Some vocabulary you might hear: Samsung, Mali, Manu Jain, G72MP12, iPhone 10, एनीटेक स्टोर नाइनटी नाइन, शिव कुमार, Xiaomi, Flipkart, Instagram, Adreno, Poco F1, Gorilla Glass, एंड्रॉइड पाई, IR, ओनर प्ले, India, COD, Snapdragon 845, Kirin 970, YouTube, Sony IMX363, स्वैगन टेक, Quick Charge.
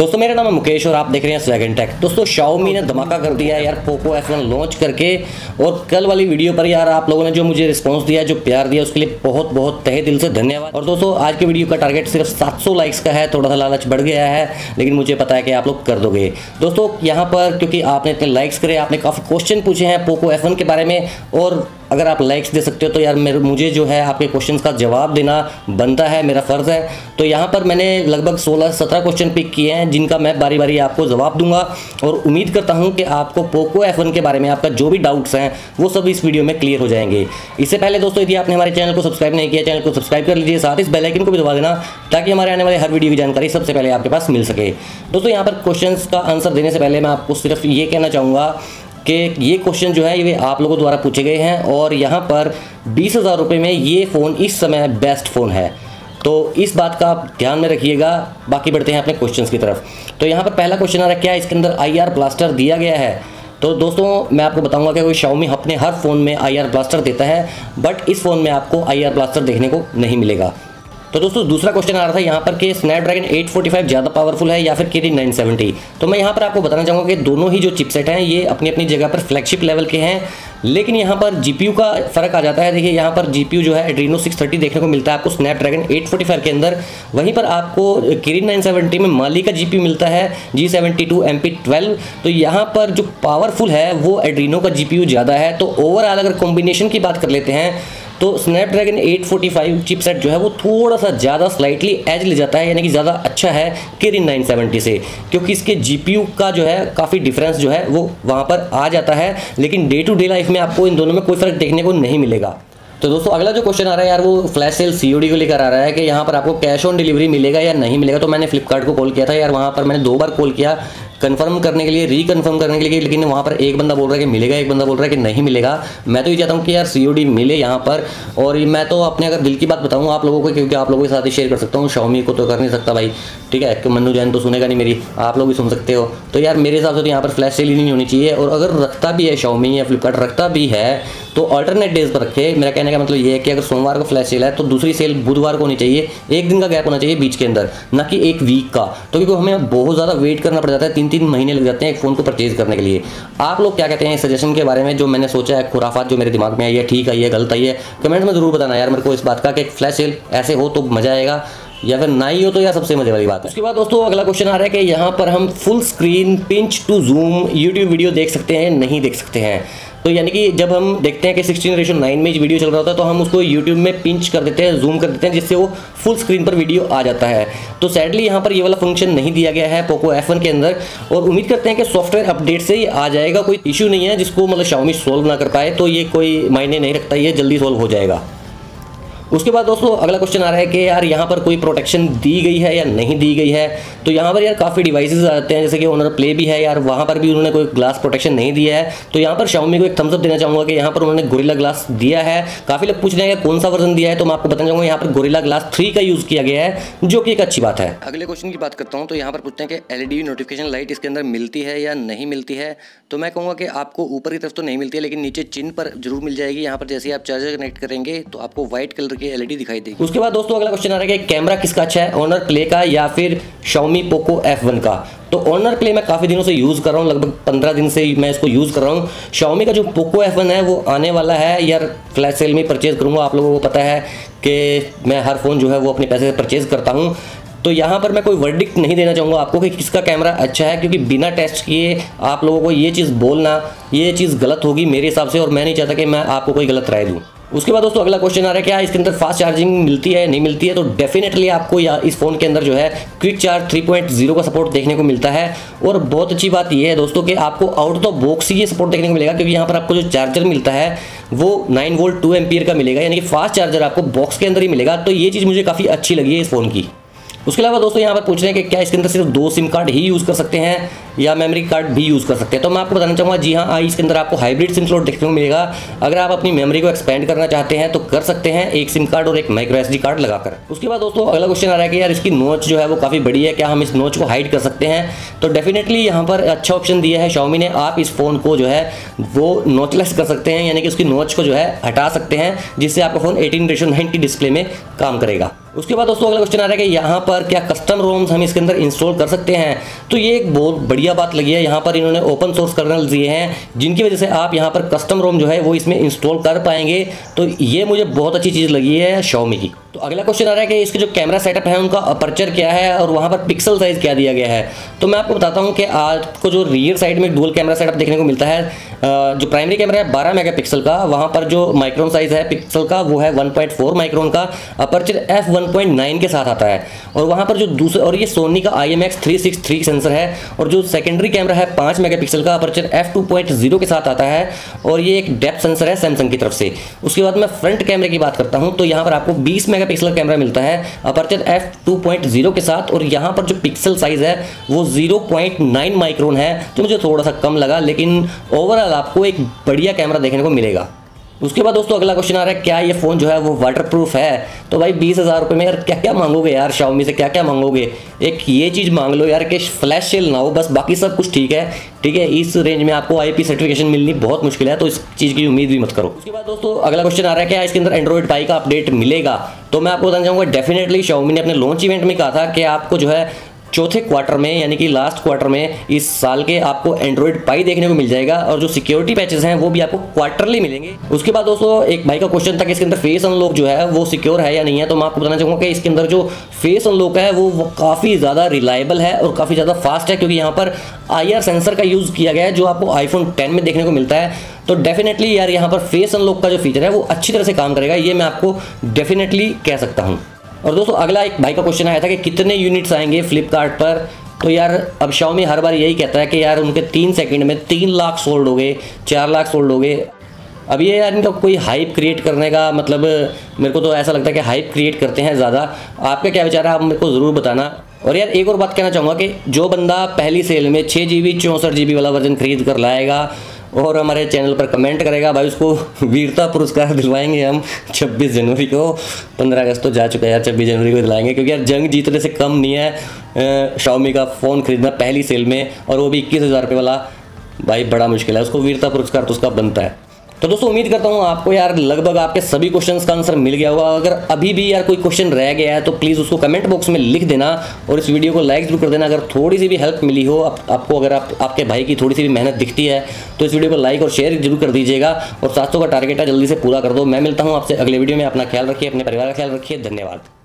दोस्तों मेरा नाम है मुकेश और आप देख रहे हैं स्वैगन टेक। दोस्तों Xiaomi ने धमाका कर दिया है यार पोको F1 लॉन्च करके। और कल वाली वीडियो पर यार आप लोगों ने जो मुझे रिस्पांस दिया, जो प्यार दिया, उसके लिए बहुत बहुत तहे दिल से धन्यवाद। और दोस्तों आज के वीडियो का टारगेट सिर्फ 700 लाइक्स का है, थोड़ा सा लालच बढ़ गया है, लेकिन मुझे पता है कि आप लोग कर दोगे। दोस्तों यहाँ पर क्योंकि आपने इतने लाइक्स करे, आपने काफ़ी क्वेश्चन पूछे हैं पोको F1 के बारे में, और अगर आप लाइक्स दे सकते हो तो यार मुझे जो है आपके क्वेश्चंस का जवाब देना बनता है, मेरा फ़र्ज़ है। तो यहाँ पर मैंने लगभग 16-17 क्वेश्चन पिक किए हैं जिनका मैं बारी बारी आपको जवाब दूंगा। और उम्मीद करता हूँ कि आपको पोको F1 के बारे में आपका जो भी डाउट्स हैं वो सब इस वीडियो में क्लियर हो जाएंगे। इससे पहले दोस्तों यदि आपने हमारे चैनल को सब्सक्राइब नहीं किया, चैनल को सब्सक्राइब कर लीजिए, साथ इस बेल आइकन को भी दबा देना ताकि हमारे आने वाले हर वीडियो की जानकारी सबसे पहले आपके पास मिल सके। दोस्तों यहाँ पर क्वेश्चन का आंसर देने से पहले मैं आपको सिर्फ ये कहना चाहूँगा कि ये क्वेश्चन जो है ये आप लोगों द्वारा पूछे गए हैं और यहाँ पर 20,000 रुपये में ये फ़ोन इस समय बेस्ट फ़ोन है, तो इस बात का आप ध्यान में रखिएगा। बाकी बढ़ते हैं अपने क्वेश्चंस की तरफ। तो यहाँ पर पहला क्वेश्चन आ रहा है, क्या इसके अंदर IR ब्लास्टर दिया गया है? तो दोस्तों मैं आपको बताऊंगा कि Xiaomi अपने हर फ़ोन में IR ब्लास्टर देता है, बट इस फ़ोन में आपको IR ब्लास्टर देखने को नहीं मिलेगा। तो दोस्तों दूसरा क्वेश्चन आ रहा था यहाँ पर कि स्नैपड्रैगन 845 ज़्यादा पावरफुल है या फिर किरिन 970। तो मैं यहाँ पर आपको बताना चाहूँगा कि दोनों ही जो चिपसेट हैं ये अपनी अपनी जगह पर फ्लैगशिप लेवल के हैं, लेकिन यहाँ पर जीपीयू का फ़र्क आ जाता है। देखिए यहाँ पर जीपीयू जो है एड्रीनो 630 देखने को मिलता है आपको स्नैपड्रैगन 845 के अंदर, वहीं पर आपको किरिन 970 में माली का जीपीयू मिलता है G72MP12। तो यहाँ पर जो पावरफुल है वो एड्रीनो का जीपीयू ज़्यादा है। तो ओवरऑल अगर कॉम्बिनेशन की बात कर लेते हैं तो स्नैपड्रैगन 845 चिपसेट जो है वो थोड़ा सा ज़्यादा स्लाइटली एज ले जाता है, यानी कि ज़्यादा अच्छा है किरिन 970 से, क्योंकि इसके जीपीयू का जो है काफ़ी डिफरेंस जो है वो वहाँ पर आ जाता है, लेकिन डे टू डे लाइफ में आपको इन दोनों में कोई फ़र्क देखने को नहीं मिलेगा। तो दोस्तों अगला जो क्वेश्चन आ रहा है यार वो फ्लैश सेल COD को लेकर आ रहा है कि यहाँ पर आपको कैश ऑन डिलीवरी मिलेगा या नहीं मिलेगा। तो मैंने फ्लिपकार्ट को कॉल किया था यार, वहाँ पर मैंने 2 बार कॉल किया कंफर्म करने के लिए, रिकन्फर्म करने के लिए, लेकिन वहाँ पर एक बंदा बोल रहा है कि मिलेगा, एक बंदा बोल रहा है कि नहीं मिलेगा। मैं तो ये चाहता हूँ कि यार COD मिले यहाँ पर। और मैं तो अपने अगर दिल की बात बताऊँ आप लोगों को, क्योंकि आप लोगों के साथ ही शेयर कर सकता हूँ, Xiaomi को तो कर नहीं सकता भाई, ठीक है, कि मनु जैन तो सुनेगा नहीं मेरी, आप लोग भी सुन सकते हो। तो यार मेरे हिसाब से तो यहाँ पर फ्लैश सेल ही नहीं होनी चाहिए, और अगर रखता भी है Xiaomi या फ्लिपकार्ट रखता भी है तो अल्टरनेट डेज पर रखे। मेरा कहने का मतलब ये है कि अगर सोमवार को फ्लैश सेल है तो दूसरी सेल बुधवार को होनी चाहिए, एक दिन का गैप होना चाहिए बीच के अंदर, ना कि एक वीक का। तो क्योंकि हमें बहुत ज़्यादा वेट करना पड़ जाता है, 3-3 महीने लग जाते हैं एक फ़ोन को परचेज करने के लिए। आप लोग क्या कहते हैं इस सजेशन के बारे में? जो मैंने सोचा है, खुराफात जो मेरे दिमाग में आई है, ठीक आई है, गलत आई है, कमेंट्स में ज़रूर बताना यार मेरे को इस बात का कि फ्लैश सेल ऐसे हो तो मज़ा आएगा, या फिर ना ही हो तो यार सबसे मजे वाली बात है। उसके बाद दोस्तों अगला क्वेश्चन आ रहा है कि यहाँ पर हम full screen pinch to zoom YouTube video देख सकते हैं नहीं देख सकते हैं। तो यानी कि जब हम देखते हैं कि 16:9 में वीडियो चल रहा होता है तो हम उसको YouTube में पिंच कर देते हैं, जूम कर देते हैं, जिससे वो फुल स्क्रीन पर वीडियो आ जाता है। तो सैडली यहाँ पर ये वाला फंक्शन नहीं दिया गया है पोको F1 के अंदर, और उम्मीद करते हैं कि सॉफ्टवेयर अपडेट से ही आ जाएगा। कोई इशू नहीं है जिसको मतलब Xiaomi सॉल्व ना कर पाए, तो ये कोई मायने नहीं रखता, ये जल्दी सॉल्व हो जाएगा। उसके बाद दोस्तों अगला क्वेश्चन आ रहा है कि यार यहाँ पर कोई प्रोटेक्शन दी गई है या नहीं दी गई है। तो यहाँ पर यार काफ़ी डिवाइसेस आ जाते हैं, जैसे कि ओनर प्ले भी है यार, वहाँ पर भी उन्होंने कोई ग्लास प्रोटेक्शन नहीं दिया है। तो यहाँ पर Xiaomi को एक थम्स अप देना चाहूँगा कि यहाँ पर उन्होंने गोरिल्ला ग्लास दिया है। काफ़ी लोग पूछ रहे हैं कौन सा वर्जन दिया है, तो मैं आपको बताना चाहूँगा यहाँ पर गोरिल्ला ग्लास 3 का यूज़ किया गया है, जो कि एक अच्छी बात है। अगले क्वेश्चन की बात करता हूँ तो यहाँ पर पूछते हैं कि LED नोटिफिकेशन लाइट इसके अंदर मिलती है या नहीं मिलती है। तो मैं कहूँगा कि आपको ऊपर की तरफ तो नहीं मिलती है, लेकिन नीचे चिन पर जरूर मिल जाएगी। यहाँ पर जैसे ही आप चार्जर कनेक्ट करेंगे तो आपको व्हाइट कलर LED दिखाई देगी। उसके बाद दोस्तों अगला क्वेश्चन आ रहा है कि कैमरा किसका अच्छा है, ऑनर प्ले का या फिर Xiaomi Poco F1 का? तो ऑनर प्ले मैं काफ़ी दिनों से यूज़ कर रहा हूँ, लगभग 15 दिन से मैं इसको यूज़ कर रहा हूँ। Xiaomi का जो Poco F1 है वो आने वाला है यार, फ्लैश सेल में परचेज करूँगा। आप लोगों को पता है कि मैं हर फ़ोन जो है वो अपने पैसे से परचेज करता हूँ, तो यहाँ पर मैं कोई वर्डिक्ट नहीं देना चाहूँगा आपको कि किसका कैमरा अच्छा है, क्योंकि बिना टेस्ट किए आप लोगों को ये चीज़ बोलना, ये चीज़ गलत होगी मेरे हिसाब से, और मैं नहीं चाहता कि मैं आपको कोई गलत राय दूँ। उसके बाद दोस्तों अगला क्वेश्चन आ रहा है क्या इसके अंदर फास्ट चार्जिंग मिलती है नहीं मिलती है। तो डेफिनेटली आपको या इस फ़ोन के अंदर जो है क्विक चार्ज 3.0 का सपोर्ट देखने को मिलता है, और बहुत अच्छी बात यह है दोस्तों कि आपको आउट ऑफ बॉक्स ही ये सपोर्ट देखने को मिलेगा, क्योंकि यहाँ पर आपको जो चार्जर मिलता है वो 9V 2A का मिलेगा, यानी कि फास्ट चार्जर आपको बॉक्स के अंदर ही मिलेगा। तो ये चीज़ मुझे काफ़ी अच्छी लगी है इस फ़ोन की। उसके अलावा दोस्तों यहाँ पर पूछ रहे हैं कि क्या इसके अंदर सिर्फ 2 SIM कार्ड ही यूज़ कर सकते हैं। या मेमोरी कार्ड भी यूज़ कर सकते हैं। तो मैं आपको बताना चाहूँगा, जी हाँ आई, इसके अंदर आपको हाइब्रिड सिम स्लॉट देखने को मिलेगा। अगर आप अपनी मेमोरी को एक्सपेंड करना चाहते हैं तो कर सकते हैं, एक सिम कार्ड और एक माइक्रो एसडी कार्ड लगाकर। उसके बाद दोस्तों अगला क्वेश्चन आ रहा है कि यार इसकी नोच जो है वो काफ़ी बड़ी है, क्या हम इस नोच को हाइड कर सकते हैं? तो डेफिनेटली यहाँ पर अच्छा ऑप्शन दिया है Xiaomi ने, आप इस फ़ोन को जो है वो नोचलेस कर सकते हैं, यानी कि उसकी नोच को जो है हटा सकते हैं, जिससे आपका फ़ोन 18:9 की डिस्प्ले में काम करेगा। उसके बाद दोस्तों अगला क्वेश्चन आ रहा है कि यहाँ पर क्या कस्टम रोम्स हम इसके अंदर इंस्टॉल कर सकते हैं? तो ये एक बहुत बढ़िया बात लगी है, यहाँ पर इन्होंने ओपन सोर्स कर्नल दिए हैं, जिनकी वजह से आप यहाँ पर कस्टम रोम जो है वो इसमें इंस्टॉल कर पाएंगे। तो ये मुझे बहुत अच्छी चीज़ लगी है Xiaomi की। तो अगला क्वेश्चन आ रहा है कि इसके जो कैमरा सेटअप है उनका अपर्चर क्या है और वहाँ पर पिक्सल साइज़ क्या दिया गया है? तो मैं आपको बताता हूँ कि आपको जो रियर साइड में डुअल कैमरा सेटअप देखने को मिलता है, जो प्राइमरी कैमरा है 12 मेगापिक्सल का, वहाँ पर जो माइक्रोन साइज़ है पिक्सल का वो है 1.4 माइक्रोन का, अपर्चर f1.9 के साथ आता है। और वहाँ पर जो दूसरा, और ये सोनी का IMX363 सेंसर है, और जो सेकेंडरी कैमरा है 5 मेगापिक्सल का, अपर्चर f2.0 के साथ आता है, और ये एक डेप्थ सेंसर है सैमसंग की तरफ से। उसके बाद मैं फ्रंट कैमरे की बात करता हूँ, तो यहाँ पर आपको 20 मेगापिक्सल कैमरा मिलता है, अपर्चर f2.0 के साथ, और यहाँ पर जो पिक्सल साइज़ है वो 0.9 माइक्रोन है, जो मुझे थोड़ा सा कम लगा, लेकिन ओवरऑल आपको एक बढ़िया कैमरा देखने को मिलेगा। उसके बाद दोस्तों अगला क्वेश्चन आ रहा है क्या ये फ़ोन जो है वो वाटरप्रूफ है? तो भाई 20,000 रुपये में यार क्या क्या मांगोगे यार, Xiaomi से क्या क्या मांगोगे? एक ये चीज़ मांग लो यार कि फ्लैश सेल ना हो, बस, बाकी सब कुछ ठीक है। ठीक है, इस रेंज में आपको IP सर्टिफिकेशन मिलनी बहुत मुश्किल है, तो इस चीज़ की उम्मीद भी मत करो। उसके बाद दोस्तों अगला क्वेश्चन आ रहा है क्या इसके अंदर एंड्रॉइड पाई का अपडेट मिलेगा? तो मैं आपको बताना चाहूँगा डेफिनेटली Xiaomi ने अपने लॉन्च इवेंट में कहा था कि आपको जो है चौथे क्वार्टर में, यानी कि लास्ट क्वार्टर में इस साल के आपको एंड्रॉइड पाई देखने को मिल जाएगा, और जो सिक्योरिटी पैचेस हैं वो भी आपको क्वार्टरली मिलेंगे। उसके बाद दोस्तों एक भाई का क्वेश्चन था कि इसके अंदर फेस अनलॉक जो है वो सिक्योर है या नहीं है। तो मैं आपको बताना चाहूँगा कि इसके अंदर जो फेस अनलॉक है वो काफ़ी ज़्यादा रिलायबल है और काफ़ी ज़्यादा फास्ट है, क्योंकि यहाँ पर IR सेंसर का यूज़ किया गया है जो आपको iPhone 10 में देखने को मिलता है। तो डेफिनेटली यार यहाँ पर फेस अनलॉक का जो फीचर है वो अच्छी तरह से काम करेगा, ये मैं आपको डेफिनेटली कह सकता हूँ। और दोस्तों अगला एक भाई का क्वेश्चन आया था कि कितने यूनिट्स आएंगे फ्लिपकार्ट पर? तो यार अब Xiaomi हर बार यही कहता है कि यार उनके 3 सेकंड में 3 लाख सोल्ड हो गए, 4 लाख सोल्ड हो गए। अब ये यार इनका कोई हाइप क्रिएट करने का मतलब, मेरे को तो ऐसा लगता है कि हाइप क्रिएट करते हैं ज़्यादा। आपका क्या विचार है, आप मेरे को ज़रूर बताना। और यार एक और बात कहना चाहूँगा कि जो बंदा पहली सेल में 6GB 64GB वाला वर्जन खरीद कर लाएगा और हमारे चैनल पर कमेंट करेगा, भाई उसको वीरता पुरस्कार दिलवाएंगे हम 26 जनवरी को। 15 अगस्त तो जा चुका है यार, 26 जनवरी को दिलाएंगे, क्योंकि यार जंग जीतने से कम नहीं है Xiaomi का फ़ोन खरीदना पहली सेल में, और वो भी 21,000 रुपये वाला। भाई बड़ा मुश्किल है, उसको वीरता पुरस्कार तो उसका बनता है। तो दोस्तों उम्मीद करता हूँ आपको यार लगभग आपके सभी क्वेश्चंस का आंसर मिल गया होगा। अगर अभी भी यार कोई क्वेश्चन रह गया है तो प्लीज़ उसको कमेंट बॉक्स में लिख देना, और इस वीडियो को लाइक जरूर कर देना। अगर थोड़ी सी भी हेल्प मिली हो आपको, अगर आपके भाई की थोड़ी सी भी मेहनत दिखती है तो इस वीडियो को लाइक और शेयर जरूर कर दीजिएगा, और 700 का टारगेट है, जल्दी से पूरा कर दो। मैं मिलता हूँ आपसे अगले वीडियो में। अपना ख्याल रखिए, अपने परिवार का ख्याल रखिए। धन्यवाद।